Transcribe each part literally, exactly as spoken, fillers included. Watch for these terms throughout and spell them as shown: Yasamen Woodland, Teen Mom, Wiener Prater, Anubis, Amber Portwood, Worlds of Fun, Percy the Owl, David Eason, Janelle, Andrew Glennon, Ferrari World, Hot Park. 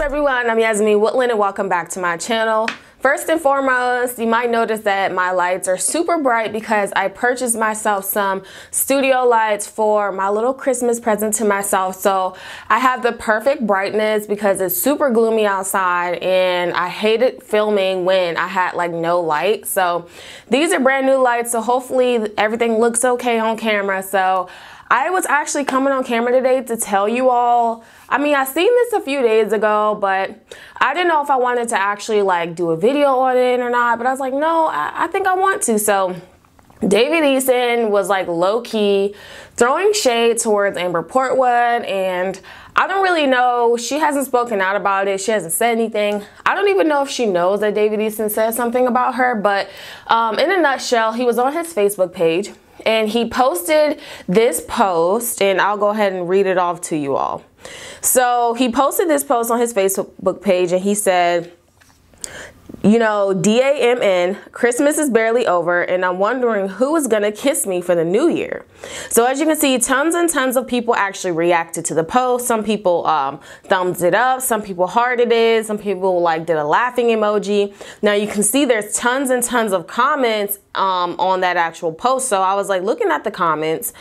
up, everyone? I'm Yasamen Woodland and welcome back to my channel. First and foremost, you might notice that my lights are super bright because I purchased myself some studio lights for my little Christmas present to myself. So I have the perfect brightness because it's super gloomy outside and I hated filming when I had like no light. So these are brand new lights, so hopefully everything looks okay on camera. So I was actually coming on camera today to tell you all, I mean, I seen this a few days ago, but I didn't know if I wanted to actually like do a video on it or not, but I was like, no, I, I think I want to. So David Eason was like low-key throwing shade towards Amber Portwood, and I don't really know, she hasn't spoken out about it, she hasn't said anything. I don't even know if she knows that David Eason said something about her, but um, in a nutshell, he was on his Facebook page and he posted this post, and I'll go ahead and read it off to you all. So he posted this post on his Facebook page and he said, you know, D A M N, Christmas is barely over and I'm wondering who is gonna kiss me for the new year. So as you can see, tons and tons of people actually reacted to the post. Some people um, thumbs it up, some people hearted it, some people like did a laughing emoji. Now you can see there's tons and tons of comments um, on that actual post. So I was like looking at the comments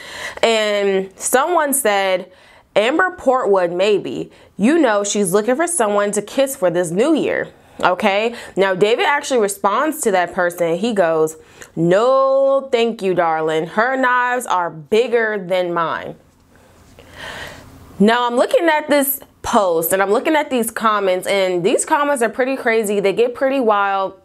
and someone said, Amber Portwood, maybe, you know, she's looking for someone to kiss for this new year. Okay, now David actually responds to that person. He goes, no, thank you, darling. Her knives are bigger than mine. Now I'm looking at this post and I'm looking at these comments, and these comments are pretty crazy. They get pretty wild.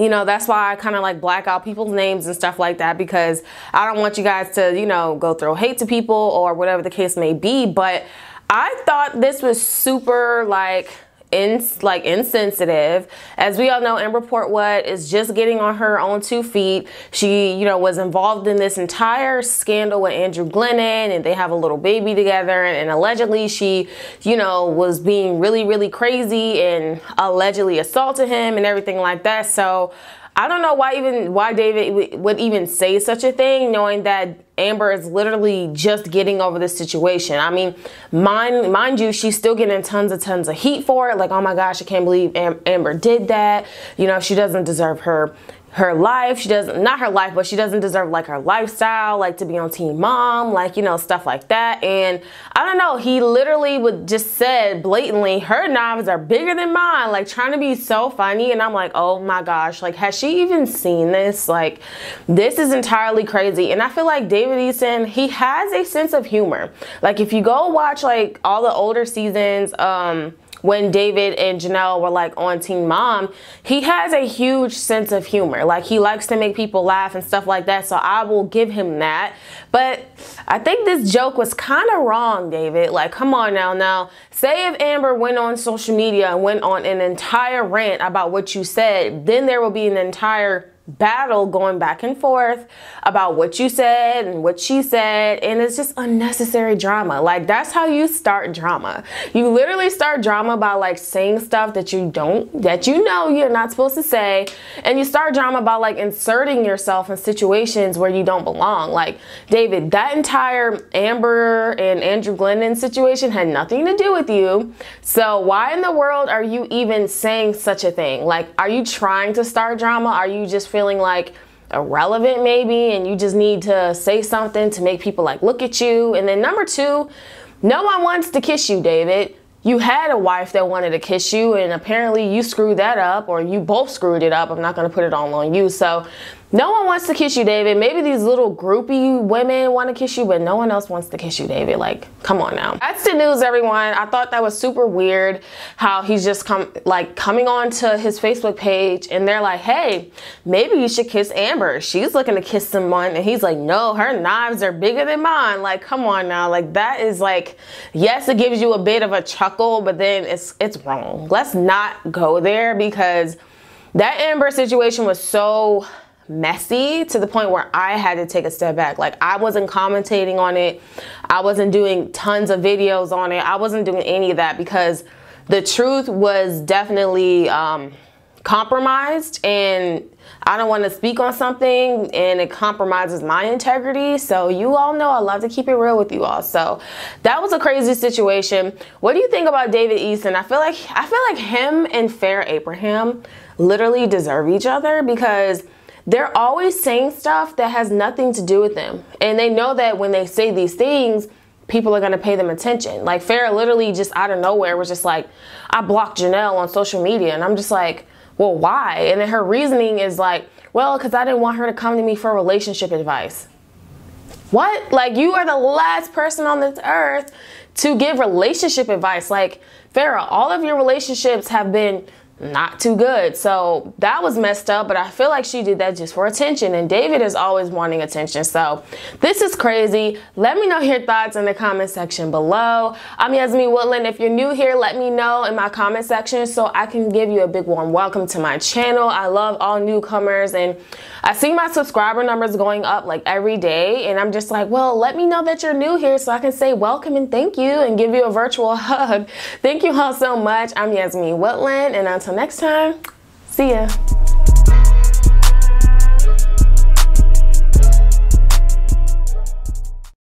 You know, that's why I kind of like black out people's names and stuff like that, because I don't want you guys to, you know, go throw hate to people or whatever the case may be. But I thought this was super like In, like insensitive. As we all know, Amber Portwood is just getting on her own two feet. She, you know, was involved in this entire scandal with Andrew Glennon, and they have a little baby together, and, and allegedly she, you know, was being really, really crazy and allegedly assaulted him and everything like that. So I don't know why even why David would even say such a thing, knowing that Amber is literally just getting over this situation. I mean, mind, mind you, she's still getting tons and tons of heat for it. Like, oh my gosh, I can't believe Am Amber did that. You know, she doesn't deserve her her life. She doesn't, not her life, but she doesn't deserve like her lifestyle, like to be on Teen Mom, like, you know, stuff like that. And I don't know, he literally would just said blatantly, her knives are bigger than mine, like trying to be so funny. And I'm like, oh my gosh, like, has she even seen this? Like, this is entirely crazy. And I feel like David Eason, he has a sense of humor. Like, if you go watch like all the older seasons, um, when David and Janelle were like on Teen Mom, he has a huge sense of humor. Like, he likes to make people laugh and stuff like that, so I will give him that. But I think this joke was kind of wrong, David. Like, come on now. Now, say if Amber went on social media and went on an entire rant about what you said, then there will be an entire battle going back and forth about what you said and what she said, and it's just unnecessary drama. Like, that's how you start drama. You literally start drama by like saying stuff that you don't, that you know you're not supposed to say, and you start drama by like inserting yourself in situations where you don't belong. Like, David, that entire Amber and Andrew Glennon situation had nothing to do with you, so why in the world are you even saying such a thing? Like, are you trying to start drama? Are you just feeling like irrelevant maybe, and you just need to say something to make people like look at you? And then number two, no one wants to kiss you, David. You had a wife that wanted to kiss you, and apparently you screwed that up, or you both screwed it up. I'm not going to put it all on you. So no one wants to kiss you, David. Maybe these little groupie women want to kiss you, but no one else wants to kiss you, David. Like, come on now. That's the news, everyone. I thought that was super weird how he's just come like coming on to his Facebook page and they're like, hey, maybe you should kiss Amber. She's looking to kiss someone. And he's like, no, her knives are bigger than mine. Like, come on now. Like, that is like, yes, it gives you a bit of a chuckle, but then it's it's wrong. Let's not go there, because that Amber situation was so messy to the point where I had to take a step back. Like, I wasn't commentating on it, I wasn't doing tons of videos on it, I wasn't doing any of that, because the truth was definitely um compromised, and I don't want to speak on something and it compromises my integrity. So you all know I love to keep it real with you all. So that was a crazy situation. What do you think about David Eason? I feel like I feel like him and Fair Abraham literally deserve each other, because they're always saying stuff that has nothing to do with them, and they know that when they say these things, people are going to pay them attention. Like, Farrah literally just out of nowhere was just like, I blocked Janelle on social media. And I'm just like, well, why? And then her reasoning is like, well, because I didn't want her to come to me for relationship advice. What? Like, you are the last person on this earth to give relationship advice. Like, Farrah, all of your relationships have been not too good. So that was messed up, but I feel like she did that just for attention, and David is always wanting attention. So this is crazy. Let me know your thoughts in the comment section below. I'm Yasamen Woodland. If you're new here, let me know in my comment section so I can give you a big warm welcome to my channel. I love all newcomers, and I see my subscriber numbers going up like every day, and I'm just like, well, let me know that you're new here so I can say welcome and thank you and give you a virtual hug. Thank you all so much. I'm Yasamen Woodland, and until next time, see ya.